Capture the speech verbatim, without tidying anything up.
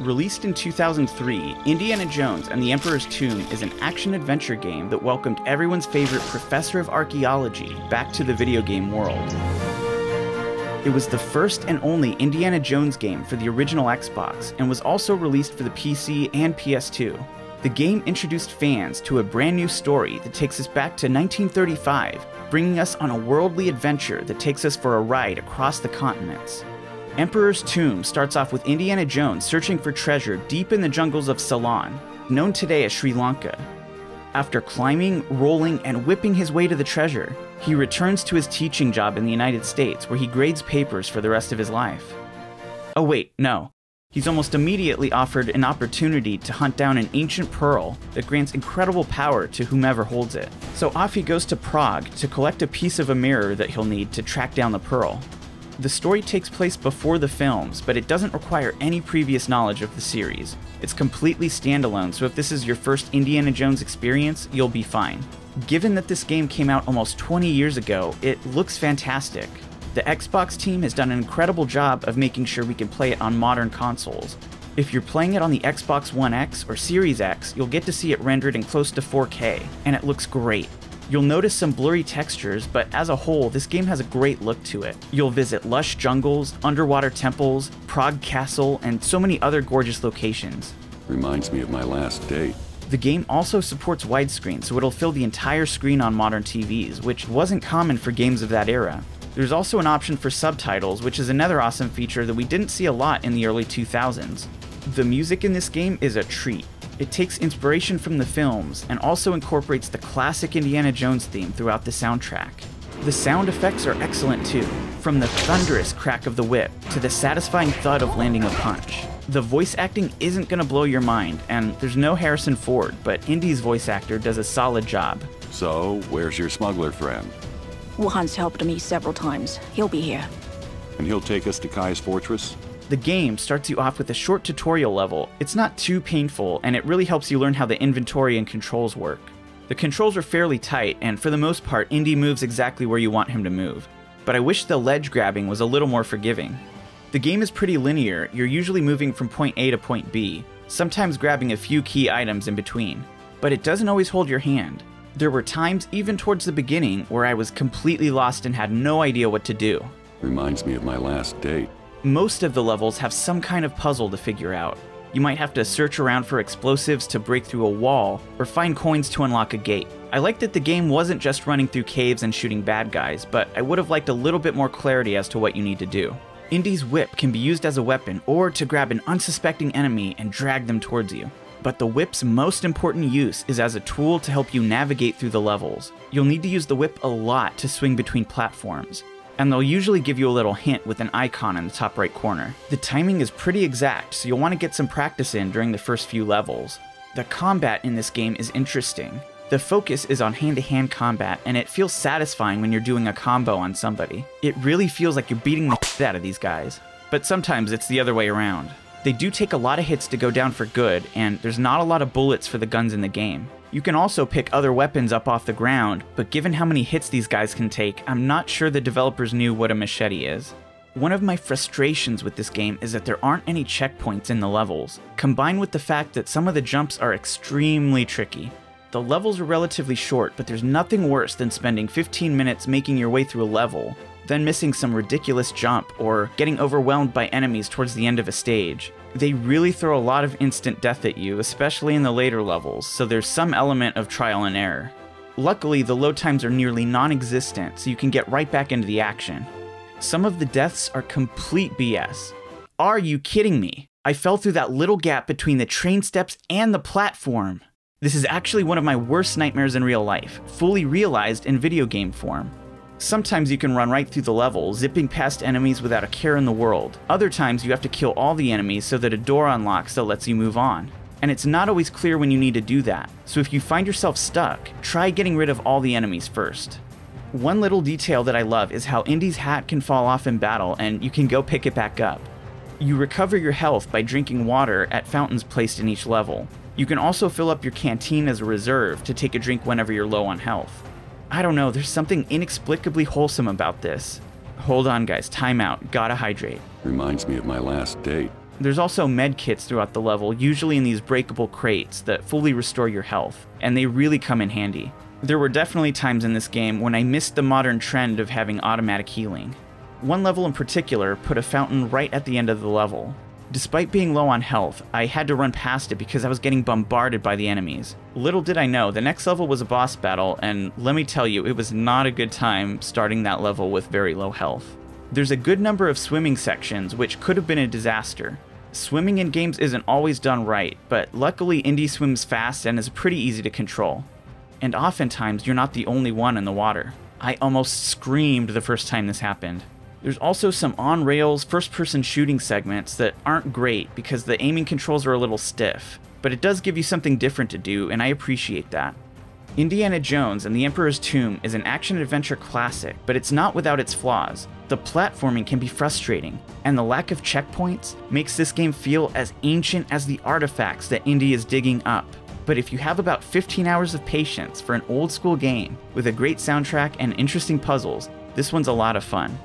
Released in two thousand three, Indiana Jones and the Emperor's Tomb is an action-adventure game that welcomed everyone's favorite professor of archaeology back to the video game world. It was the first and only Indiana Jones game for the original Xbox and was also released for the P C and P S two. The game introduced fans to a brand new story that takes us back to nineteen thirty-five, bringing us on a worldly adventure that takes us for a ride across the continents. Emperor's Tomb starts off with Indiana Jones searching for treasure deep in the jungles of Ceylon, known today as Sri Lanka. After climbing, rolling, and whipping his way to the treasure, he returns to his teaching job in the United States where he grades papers for the rest of his life. Oh wait, no. He's almost immediately offered an opportunity to hunt down an ancient pearl that grants incredible power to whomever holds it. So off he goes to Prague to collect a piece of a mirror that he'll need to track down the pearl. The story takes place before the films, but it doesn't require any previous knowledge of the series. It's completely standalone, so if this is your first Indiana Jones experience, you'll be fine. Given that this game came out almost twenty years ago, it looks fantastic. The Xbox team has done an incredible job of making sure we can play it on modern consoles. If you're playing it on the Xbox One X or Series X, you'll get to see it rendered in close to four K, and it looks great. You'll notice some blurry textures, but as a whole, this game has a great look to it. You'll visit lush jungles, underwater temples, Prague Castle, and so many other gorgeous locations. Reminds me of my last date. The game also supports widescreen, so it'll fill the entire screen on modern T Vs, which wasn't common for games of that era. There's also an option for subtitles, which is another awesome feature that we didn't see a lot in the early two thousands. The music in this game is a treat. It takes inspiration from the films and also incorporates the classic Indiana Jones theme throughout the soundtrack. The sound effects are excellent too, from the thunderous crack of the whip to the satisfying thud of landing a punch. The voice acting isn't gonna blow your mind, and there's no Harrison Ford, but Indy's voice actor does a solid job. So, where's your smuggler friend? Wuhan's helped me several times. He'll be here. And he'll take us to Kai's fortress? The game starts you off with a short tutorial level. It's not too painful, and it really helps you learn how the inventory and controls work. The controls are fairly tight, and for the most part, Indy moves exactly where you want him to move. But I wish the ledge grabbing was a little more forgiving. The game is pretty linear. You're usually moving from point A to point B, sometimes grabbing a few key items in between. But it doesn't always hold your hand. There were times, even towards the beginning, where I was completely lost and had no idea what to do. Reminds me of my last date. Most of the levels have some kind of puzzle to figure out. You might have to search around for explosives to break through a wall, or find coins to unlock a gate. I like that the game wasn't just running through caves and shooting bad guys, but I would have liked a little bit more clarity as to what you need to do. Indy's whip can be used as a weapon or to grab an unsuspecting enemy and drag them towards you. But the whip's most important use is as a tool to help you navigate through the levels. You'll need to use the whip a lot to swing between platforms, and they'll usually give you a little hint with an icon in the top right corner. The timing is pretty exact, so you'll want to get some practice in during the first few levels. The combat in this game is interesting. The focus is on hand-to-hand combat, and it feels satisfying when you're doing a combo on somebody. It really feels like you're beating the shit out of these guys. But sometimes it's the other way around. They do take a lot of hits to go down for good, and there's not a lot of bullets for the guns in the game. You can also pick other weapons up off the ground, but given how many hits these guys can take, I'm not sure the developers knew what a machete is. One of my frustrations with this game is that there aren't any checkpoints in the levels, combined with the fact that some of the jumps are extremely tricky. The levels are relatively short, but there's nothing worse than spending fifteen minutes making your way through a level, then missing some ridiculous jump or getting overwhelmed by enemies towards the end of a stage. They really throw a lot of instant death at you, especially in the later levels, so there's some element of trial and error. Luckily, the load times are nearly non-existent, so you can get right back into the action. Some of the deaths are complete B S. Are you kidding me? I fell through that little gap between the train steps and the platform. This is actually one of my worst nightmares in real life, fully realized in video game form. Sometimes you can run right through the level, zipping past enemies without a care in the world. Other times you have to kill all the enemies so that a door unlocks that lets you move on. And it's not always clear when you need to do that, so if you find yourself stuck, try getting rid of all the enemies first. One little detail that I love is how Indy's hat can fall off in battle and you can go pick it back up. You recover your health by drinking water at fountains placed in each level. You can also fill up your canteen as a reserve to take a drink whenever you're low on health. I don't know, there's something inexplicably wholesome about this. Hold on guys, time out, gotta hydrate. Reminds me of my last date. There's also med kits throughout the level, usually in these breakable crates that fully restore your health, and they really come in handy. There were definitely times in this game when I missed the modern trend of having automatic healing. One level in particular put a fountain right at the end of the level. Despite being low on health, I had to run past it because I was getting bombarded by the enemies. Little did I know, the next level was a boss battle, and let me tell you, it was not a good time starting that level with very low health. There's a good number of swimming sections, which could have been a disaster. Swimming in games isn't always done right, but luckily Indy swims fast and is pretty easy to control. And oftentimes, you're not the only one in the water. I almost screamed the first time this happened. There's also some on-rails first-person shooting segments that aren't great because the aiming controls are a little stiff, but it does give you something different to do, and I appreciate that. Indiana Jones and the Emperor's Tomb is an action-adventure classic, but it's not without its flaws. The platforming can be frustrating, and the lack of checkpoints makes this game feel as ancient as the artifacts that Indy is digging up. But if you have about fifteen hours of patience for an old-school game with a great soundtrack and interesting puzzles, this one's a lot of fun.